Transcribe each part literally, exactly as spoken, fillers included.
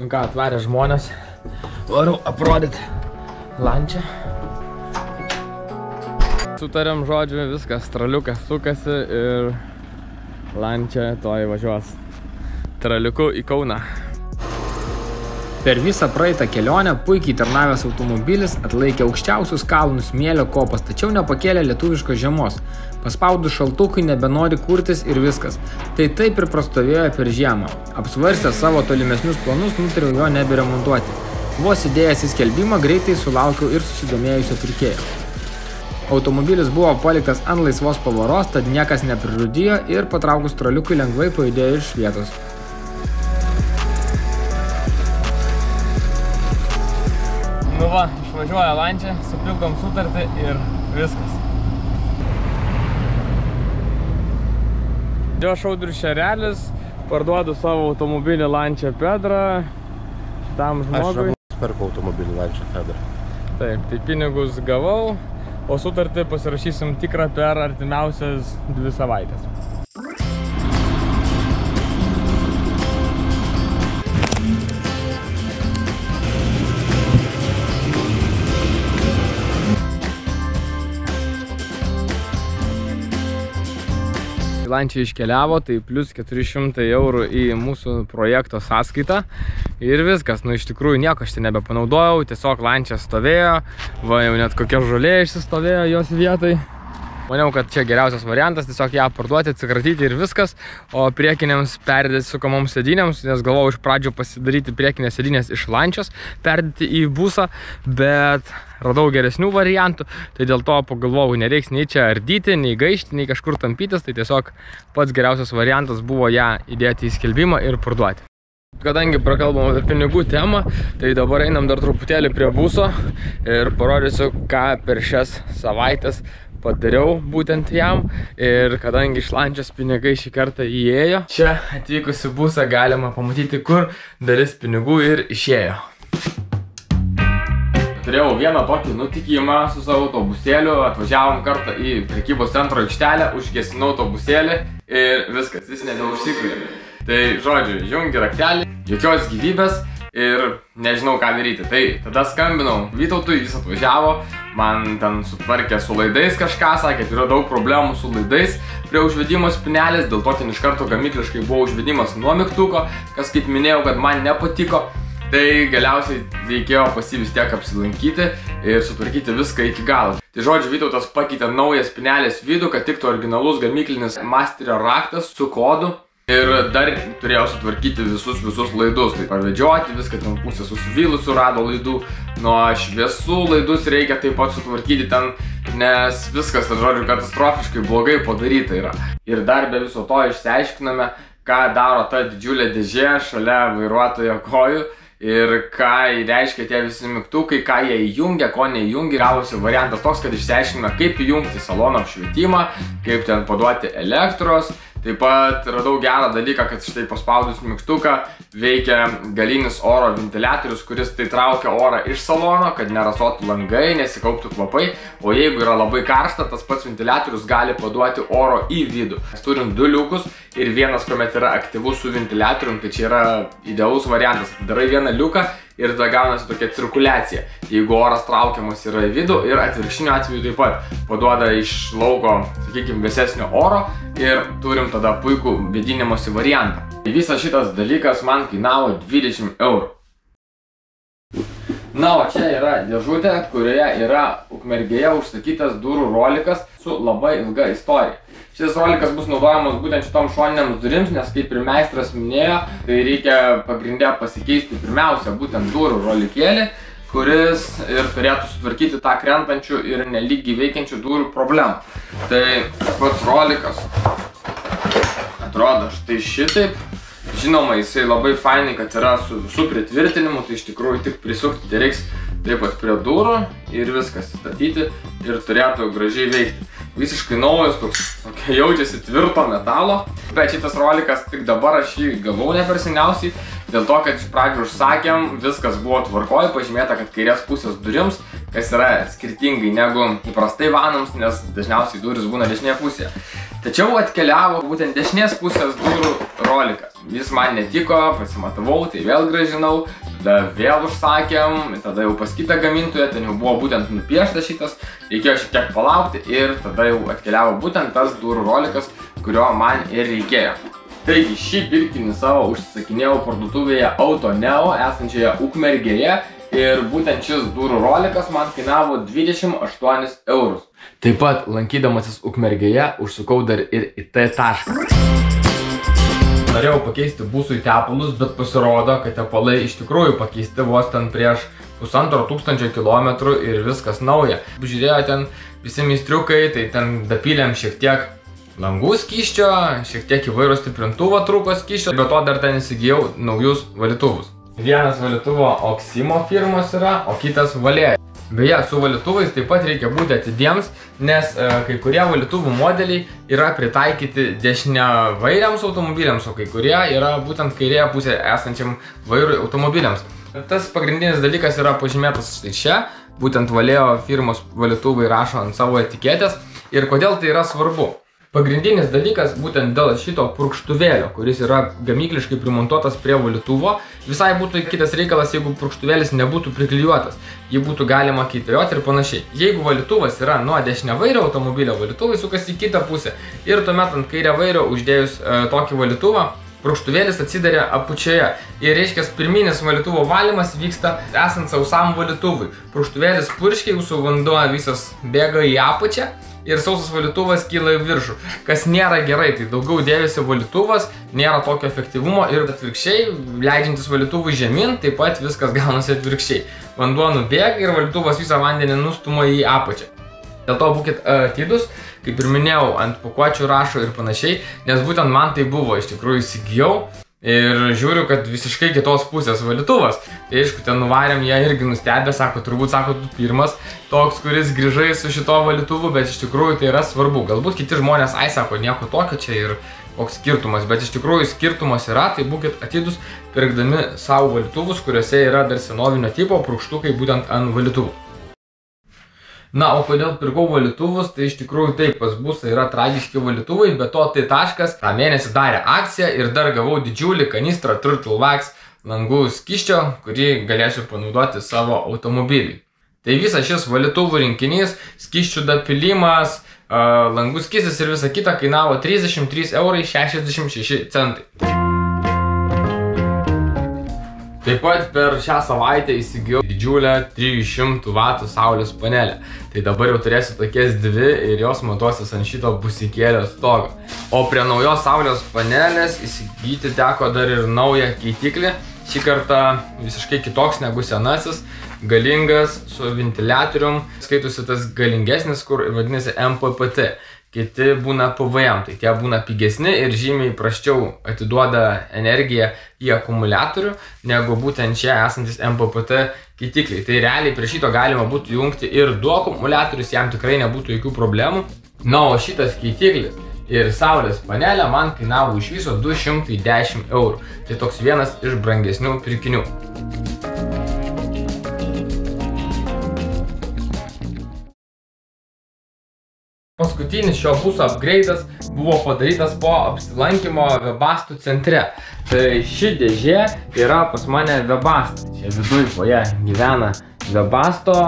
Nu ką, atvarė žmonės, varau aprodyt Lancią. Sutarėm žodžiu, viskas, traliukas sukasi ir Lancia to įvažiuos traliuku į Kauną. Per visą praeitą kelionę puikiai tarnavęs automobilis atlaikė aukščiausius kalnus smėlio kopas, tačiau nepakėlė lietuviškos žiemos. Paspaudus šaltukui nebenori kurtis ir viskas. Tai taip ir prastovėjo per žiemą. Apsvarstęs savo tolimesnius planus, nutariau jo neberemontuoti. Vos įdėjęs į skelbimą greitai sulaukiau ir susidomėjusio pirkėjo. Automobilis buvo paliktas ant laisvos pavaros, tad niekas neprirūdijo ir patraukus traliukui lengvai pajudėjo iš vietos. Nu va, išvažiuoja Lancia, supilkom sutartį ir viskas. Aš Audrius Šerelis, parduodu savo automobilį Lancia Phedra tam žmogui. Aš perku automobilį Lancia Phedra. Taip, tai pinigus gavau, o sutartį pasirašysim tikrą per artimiausias dvi savaitės. Lancia iškeliavo, tai plus keturi šimtai eurų į mūsų projekto sąskaitą ir viskas. Nu, iš tikrųjų nieko aš tai nebepanaudojau, tiesiog Lancia stovėjo, va jau net kokia žolė išsistovėjo jos vietai. Maniau, kad čia geriausias variantas, tiesiog ją parduoti, atsikratyti ir viskas, o priekiniams perdėti sukamoms sėdynėms, nes galvojau iš pradžių pasidaryti priekinės sėdynės iš Lancios, perdėti į busą, bet radau geresnių variantų, tai dėl to pagalvojau, nereiks nei čia ardyti, nei gaišti, nei kažkur tampytis, tai tiesiog pats geriausias variantas buvo ją įdėti į skelbimą ir parduoti. Kadangi prakalbam apie pinigų temą, tai dabar einam dar truputėlį prie buso ir parodysiu, ką per šias savaitės padariau būtent jam. Ir kadangi iš Lancios pinigai šį kartą įėjo, čia atvykusi busą galima pamatyti, kur dalis pinigų ir išėjo. Turėjau vieną tokį nutikimą su savo autobusėliu, atvažiavom kartą į prekybos centro aikštelę, užgesinau autobusėlį ir viskas, jis nebeužsikūrė. Tai, žodžiu, jungi raktelį, jokios gyvybės ir nežinau, ką daryti. Tai tada skambinau Vytautui, jis atvažiavo, man ten sutvarkė su laidais kažką, sakė, yra daug problemų su laidais prie užvedimo spynelės, dėl to ten iš karto gamykliškai buvo užvedimas nuo mygtuko, kas, kaip minėjau, kad man nepatiko. Tai galiausiai reikėjo pas jį vis tiek apsilankyti ir sutvarkyti viską iki galo. Tai žodžiu, Vytautas pakeitė naują spynelės vidų, kad tiktų originalus gamyklinis masterio raktas su kodu. Ir dar turėjau sutvarkyti visus visus laidus, tai pavedžioti viską, ten pusę susivylusių rado laidų, nuo šviesų laidus reikia taip pat sutvarkyti ten, nes viskas, tai žodžiu, katastrofiškai blogai padaryta yra. Ir dar be viso to išsiaiškiname, ką daro ta didžiulė dėžė šalia vairuotojo kojų ir ką reiškia tie visi mygtukai, ką jie įjungia, ko neįjungia. Gavosi variantas toks, kad išsiaiškiname, kaip įjungti salono apšvietimą, kaip ten paduoti elektros. Taip pat radau gerą dalyką, kad štai paspaudus mygtuką veikia galinis oro ventiliatorius, kuris tai traukia orą iš salono, kad nerasotų langai, nesikauptų kvapai, o jeigu yra labai karšta, tas pats ventiliatorius gali paduoti oro į vidų. Mes turim du liukus ir vienas, kuomet yra aktyvus su ventiliatorium, tai čia yra idealus variantas. Darai vieną liuką ir tada gaunasi tokia cirkuliacija. Jeigu oras traukiamas yra į vidų ir atvirkštinio atveju taip pat paduoda iš lauko, sakykime, vėsesnio oro ir turim tada puikų vėdinimosi variantą. Visas šitas dalykas man kainavo dvidešimt eurų. Na, o čia yra dėžutė, kurioje yra Ukmergėje užsakytas durų rolikas su labai ilga istorija. Šis rolikas bus naudojamas būtent šitom šoniniams durims, nes kaip ir meistras minėjo, tai reikia pagrinde pasikeisti pirmiausia būtent durų rolikėlį, kuris ir turėtų sutvarkyti tą krentančių ir nelygiai veikiančių durų problemą. Tai pats rolikas atrodo štai šitaip. Žinoma, jisai labai fainai, kad yra su visų pritvirtinimu, tai iš tikrųjų tik prisukti tai reiks taip pat prie durų ir viskas įstatyti ir turėtų gražiai veikti. Visiškai naujas, toks okay, jaučiasi tvirto metalo, bet šitas rolikas tik dabar aš jį gavau ne per seniausiai, dėl to, kad iš pradžių užsakėm, viskas buvo tvarkoj, pažymėta, kad kairės pusės durims, kas yra skirtingai negu įprastai vanams, nes dažniausiai duris būna dešinėje pusėje. Tačiau atkeliavo būtent dešinės pusės durų rolikas. Jis man netiko, pasimatavau, tai vėl grąžinau, tada vėl užsakėm, tada jau pas kitą gamintoją, ten jau buvo būtent nupieštas šitas, reikėjo šiek tiek palaukti ir tada jau atkeliavo būtent tas durų rolikas, kurio man ir reikėjo. Taigi šį pirkinį savo užsisakinėjau parduotuvėje Auto Neo esančioje Ukmergėje ir būtent šis durų rolikas man kainavo dvidešimt aštuonis eurus. Taip pat lankydamasis Ukmergėje užsukau dar ir į T tašką. Norėjau pakeisti busų į tepalus, bet pasirodo, kad tepalai iš tikrųjų pakeisti vos ten prieš pusantro tūkstančio kilometrų ir viskas nauja. Žiūrėjo ten visi meistriukai, tai ten dapylėm šiek tiek langų skyščio, šiek tiek įvairių stiprintuvo trūko skyščio, bet to dar ten įsigijau naujus valytuvus. Vienas valytuvo Oximo firmos yra, o kitas Valeo. Beje, su valytuvais taip pat reikia būti atidiems, nes e, kai kurie valytuvų modeliai yra pritaikyti dešiniavairiams automobiliams, o kai kurie yra būtent kairėje pusėje esančiam vairui automobiliams. Tas pagrindinis dalykas yra pažymėtas štai čia, būtent Valeo firmos valytuvai rašo ant savo etiketės ir kodėl tai yra svarbu. Pagrindinis dalykas būtent dėl šito purkštuvėlio, kuris yra gamykliškai primontuotas prie valytuvo. Visai būtų kitas reikalas, jeigu purkštuvėlis nebūtų priklijuotas, jį būtų galima keitėjoti ir panašiai. Jeigu valytuvas yra nuo dešinio vairio automobilio, valytuvai sukasi į kitą pusę ir tuomet ant kairę vairio uždėjus e, tokį valytuvą, purkštuvėlis atsidarė apučioje ir reiškia, pirminis valytuvo valymas vyksta esant sausam valytuvui. Purkštuvėlis purškia, jūsų vanduo visas bėga į apačią ir sausas valytuvas kyla į viršų, kas nėra gerai, tai daugiau dėvėsi valytuvas, nėra tokio efektyvumo ir atvirkščiai, leidžiantis valytuvui žemyn, taip pat viskas gaunasi atvirkščiai. Vanduo nubėga ir valytuvas visą vandenį nustuma į apačią. Dėl to būkit atidūs, kaip ir minėjau, ant pakuočių rašo ir panašiai, nes būtent man tai buvo, iš tikrųjų įsigijau. Ir žiūriu, kad visiškai kitos pusės valytuvas. Tai aišku, ten nuvarėm, jie irgi nustebė, sako, turbūt, sako, tu pirmas toks, kuris grįžai su šito valytuvu, bet iš tikrųjų tai yra svarbu. Galbūt kiti žmonės, ai, sako, nieko tokio čia ir koks skirtumas, bet iš tikrųjų skirtumas yra, tai būkit atidūs, pirkdami savo valytuvus, kuriuose yra dar senovinio tipo purkštukai būtent ant valytuvų. Na, o kodėl pirkau valytuvus, tai iš tikrųjų taip, pas busą yra tragiški valytuvai, bet to tai taškas tą mėnesį darė akciją ir dar gavau didžiulį kanistrą Turtle Wax langų skyščio, kurį galėsiu panaudoti savo automobiliui. Tai visas šis valytuvų rinkinys, skyščių dapilimas, langų skystis ir visa kita kainavo trisdešimt trys eurai šešiasdešimt šeši centai. Taip pat per šią savaitę įsigijau didžiulę trijų šimtų vatų saulės panelę. Tai dabar jau turėsiu tokias dvi ir jos matuosis ant šito busikėlio stogo. O prie naujos saulės panelės įsigyti teko dar ir naują keitiklį. Šį kartą visiškai kitoks negu senasis, galingas su ventiliatorium. Skaitusi tas galingesnis, kur vadinasi M P P T. Kiti būna P V M, tai tie būna pigesni ir žymiai prasčiau atiduoda energiją į akumuliatorių, negu būtent čia esantis M P P T keitikliai. Tai realiai prie šito galima būtų jungti ir du akumuliatorius, jam tikrai nebūtų jokių problemų. Na, o šitas keitiklis ir saulės panelė man kainavo iš viso du šimtai dešimt eurų. Tai toks vienas iš brangesnių pirkinių. Paskutinis šio buso upgrade'as buvo padarytas po apsilankymo Webasto centre. Tai ši dėžė yra pas mane Webasto. Čia viduj poje gyvena Webasto,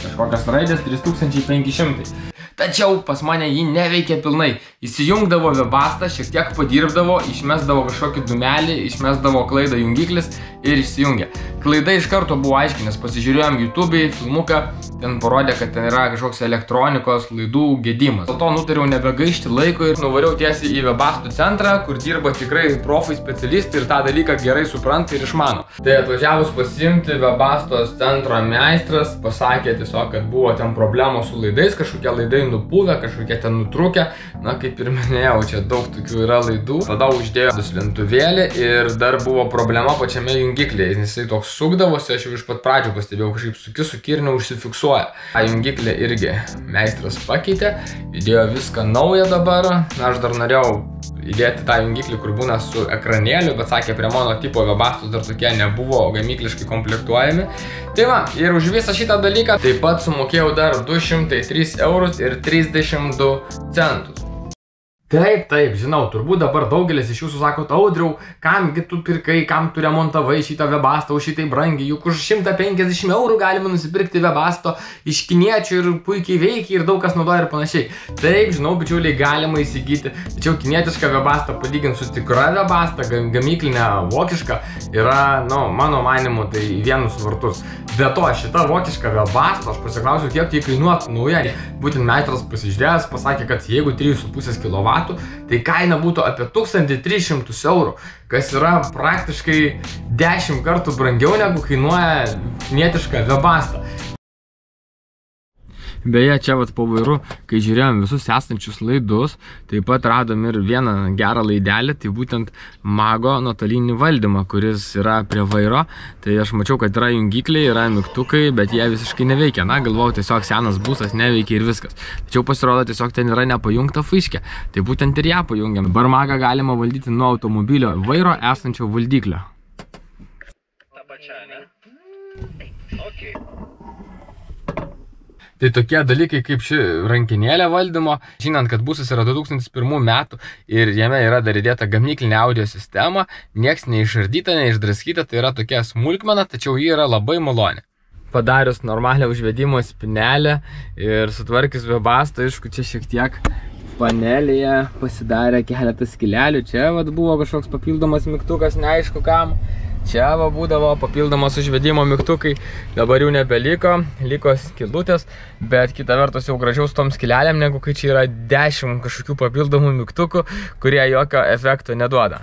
kažkokias raidės trys tūkstančiai penki šimtai. Tačiau pas mane ji neveikia pilnai. Įsijungdavo Webastą, šiek tiek padirbdavo, išmesdavo kažkokį dumelį, išmesdavo klaidą jungiklis ir išsijungė. Klaida iš karto buvo aiški, nes pasižiūrėjom YouTube'į, filmuką, ten parodė, kad ten yra kažkoks elektronikos laidų gedimas. Dėl to nutariau nebegaišti laiko ir nuvariau tiesiai į Webasto centrą, kur dirba tikrai profai specialistai ir tą dalyką gerai supranta ir išmano. Tai atvažiavus pasiimti, Webasto centro meistras pasakė tiesiog, kad buvo ten problemos su laidais, kažkokie laidai nupūvę, kažkokie ten nutrūkę. Na, kaip ir minėjau, čia daug tokių yra laidų. Tada uždėjo duslintuvėlį ir dar buvo problema pačiame jungiklėje. Jisai toks sukdavosi, aš jau iš pat pradžių pastebėjau, kažkaip suki, suki ir neužsifiksuoja. A jungiklė irgi meistras pakeitė, įdėjo viską naują dabar. Na, aš dar norėjau įdėti tą jungiklį, kur būna su ekranėliu, bet sakė, prie mano tipo Webastos dar tokie nebuvo gamykliškai komplektuojami. Tai va, ir už visą šitą dalyką taip pat sumokėjau dar du šimtai tris eurus ir trisdešimt du centus. Taip, taip, žinau, turbūt dabar daugelis iš jūsų sakot, Audriau, kamgi tu pirkai, kam tu remontavai šitą Webasto, už šitai brangiai, juk už šimtą penkiasdešimt eurų galima nusipirkti Webasto iš kiniečių ir puikiai veikia ir daug kas naudoja ir panašiai. Taip, žinau, bičiuliai, galima įsigyti, tačiau kinietišką Webasto palyginti su tikra Webasto, gamyklinę vokišką, yra, nu, mano manimu, tai vienus vartus. Be to, šita vokiška Webasto, aš pasiklausiu, kiek tai kainuotų nauja, būtent meistras pasižiūrėjęs, pasakė, kad jeigu tris su puse kilovatų, tai kaina būtų apie tūkstantį tris šimtus eurų, kas yra praktiškai dešimt kartų brangiau negu kainuoja kinietiška Webasto. Beje, čia vat po vairu, kai žiūrėjom visus esančius laidus, taip pat radom ir vieną gerą laidelį, tai būtent mago nuotolinį valdymą, kuris yra prie vairo. Tai aš mačiau, kad yra jungikliai, yra mygtukai, bet jie visiškai neveikia. Na, galvau, tiesiog senas būsas neveikia ir viskas. Tačiau pasirodo, tiesiog ten yra nepajungta faiškė. Tai būtent ir ją pajungiam. Dabar magą galima valdyti nuo automobilio vairo esančio valdiklio. Ta pačia, ne? Ok. Tai tokie dalykai kaip ši rankinėlė valdymo, žinant, kad busas yra du tūkstančiai pirmų metų ir jame yra dar įdėta gamyklinė audio sistema, nieks neišardyta, neišdraskyta, tai yra tokia smulkmena, tačiau ji yra labai malonė. Padarius normalią užvedimo spinelę ir sutvarkius Webasto, aišku, čia šiek tiek panelėje pasidarė keletą skilelių, čia vat buvo kažkoks papildomas mygtukas, neaišku kam. Čia va būdavo papildomas užvedimo mygtukai, dabar jų nebeliko, liko skylutės, bet kita vertus jau gražiau su tom skylelėm, negu kai čia yra dešimt kažkokių papildomų mygtukų, kurie jokio efekto neduoda.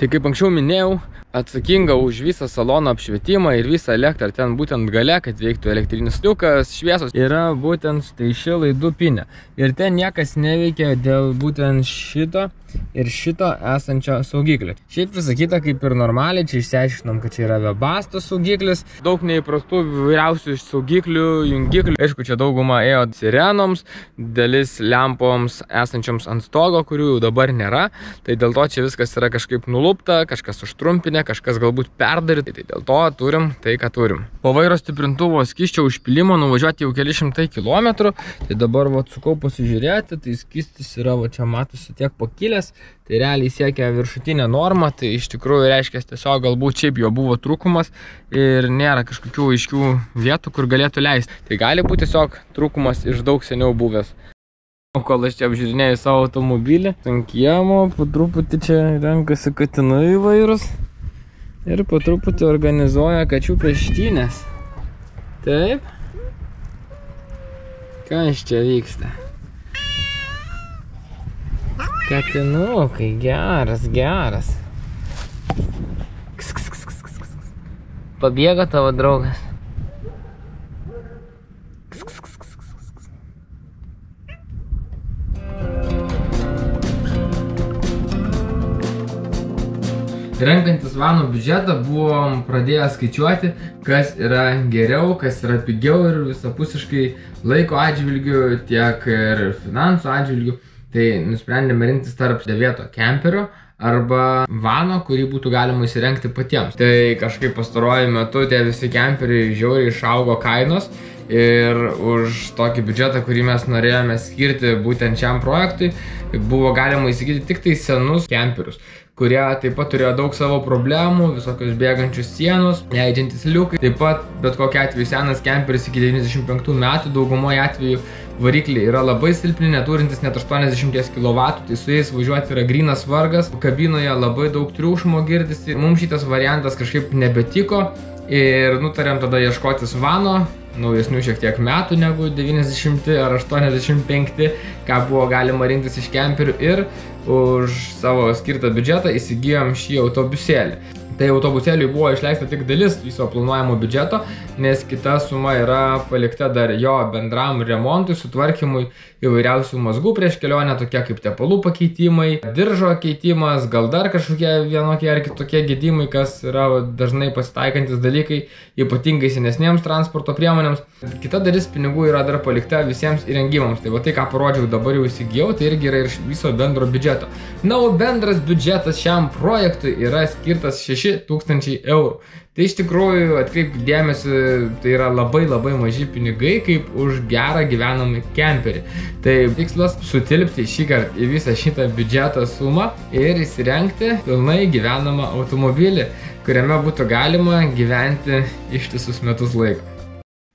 Tai kaip anksčiau minėjau, atsakinga už visą salono apšvietimą ir visą elektrą, ten būtent gale, kad veiktų elektrinis liukas, šviesos, yra būtent tai ši laidų pinė. Ir ten niekas neveikia dėl būtent šito ir šito esančio saugiklio. Šiaip pasakyta kaip ir normaliai, čia išsiaiškinom, kad čia yra Webasto saugiklis, daug neįprastų vairiausių saugiklių, jungiklių. Aišku, čia dauguma ėjo sirenoms, dalis lempoms esančioms ant stogo, kurių jau dabar nėra, tai dėl to čia viskas yra kažkaip nulupta, kažkas užtrumpinė, kažkas galbūt perdaryti, tai dėl to turim tai, ką turim. Po vairo stiprintuvo skysčio užpylimo nuvažiuoti jau keli šimtai kilometrų, tai dabar vat sukau pasižiūrėti, tai skystis yra, va čia matosi tiek pakilęs, tai realiai siekia viršutinę normą, tai iš tikrųjų reiškia tiesiog galbūt šiaip jo buvo trūkumas ir nėra kažkokių aiškių vietų, kur galėtų leisti. Tai gali būti tiesiog trūkumas iš daug seniau buvęs. Kol aš čia apžiūrinėjau savo automobilį, ant kiemo po truputį čia renkasi katinai įvairūs ir po truputį organizuoja kačių peštynės. Taip. Kas čia vyksta? Katinukai, geras, geras. Ks, ks, ks, ks, ks, ks. Pabėgo tavo draugas. Ks, ks, ks, ks, ks, ks. Renkantis vanų biudžetą buvom pradėję skaičiuoti, kas yra geriau, kas yra pigiau ir visapusiškai laiko atžvilgių, tiek ir finansų atžvilgių. Tai nusprendėme rinktis tarp dėvėto kemperio arba vano, kurį būtų galima įsirengti patiems. Tai kažkaip pastaruoju metu tie visi kemperiai žiauriai išaugo kainos ir už tokį biudžetą, kurį mes norėjome skirti būtent šiam projektui, buvo galima įsigyti tik tai senus kemperius, kurie taip pat turėjo daug savo problemų, visokios bėgančius sienos, leidžiantis liukai. Taip pat bet kokia atveju senas kemperis iki devyniasdešimt penktų metų daugumoje atveju varikliai yra labai silpni, neturintis net aštuoniasdešimt kilovatų, tai su jais važiuoti yra grynas vargas, kabinoje labai daug triukšmo girdisi, mums šitas variantas kažkaip nebetiko ir nutarėm tada ieškotis vano, naujesnių šiek tiek metų negu devyniasdešimt ar aštuoniasdešimt penki, ką buvo galima rinktis iš kemperių ir už savo skirtą biudžetą įsigijom šį autobusėlį. Tai autobusėliui buvo išleista tik dalis viso planuojamo biudžeto, nes kita suma yra palikta dar jo bendram remontui, sutvarkimui įvairiausių mazgų prieš kelionę, tokie kaip tepalų pakeitimai, diržo keitimas, gal dar kažkokie vienokie ar kitokie gedimai, kas yra dažnai pasitaikantis dalykai, ypatingai senesniems transporto priemonėms. Kita dalis pinigų yra dar palikta visiems įrengimams, tai va tai, ką parodžiau dabar jau įsigijau, tai irgi yra ir viso bendro biudžeto. Na, o bendras biudžetas šiam projektui yra skirtas šeši šeši tūkstančiai eurų. Tai iš tikrųjų, atkreipkite dėmesį, tai yra labai labai maži pinigai, kaip už gerą gyvenamą kemperį. Tai tikslas sutilpti šį kartą į visą šitą biudžeto sumą ir įsirengti pilnai gyvenamą automobilį, kuriame būtų galima gyventi ištisus metus laiko.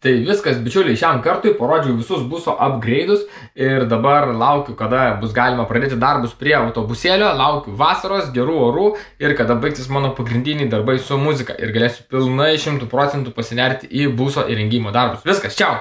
Tai viskas, bičiuliai, šiam kartui parodžiau visus buso upgrade'us ir dabar laukiu, kada bus galima pradėti darbus prie autobusėlio, laukiu vasaros, gerų orų ir kada baigsis mano pagrindiniai darbai su muzika ir galėsiu pilnai šimtų procentų pasinerti į buso įrengimo darbus. Viskas, čiau!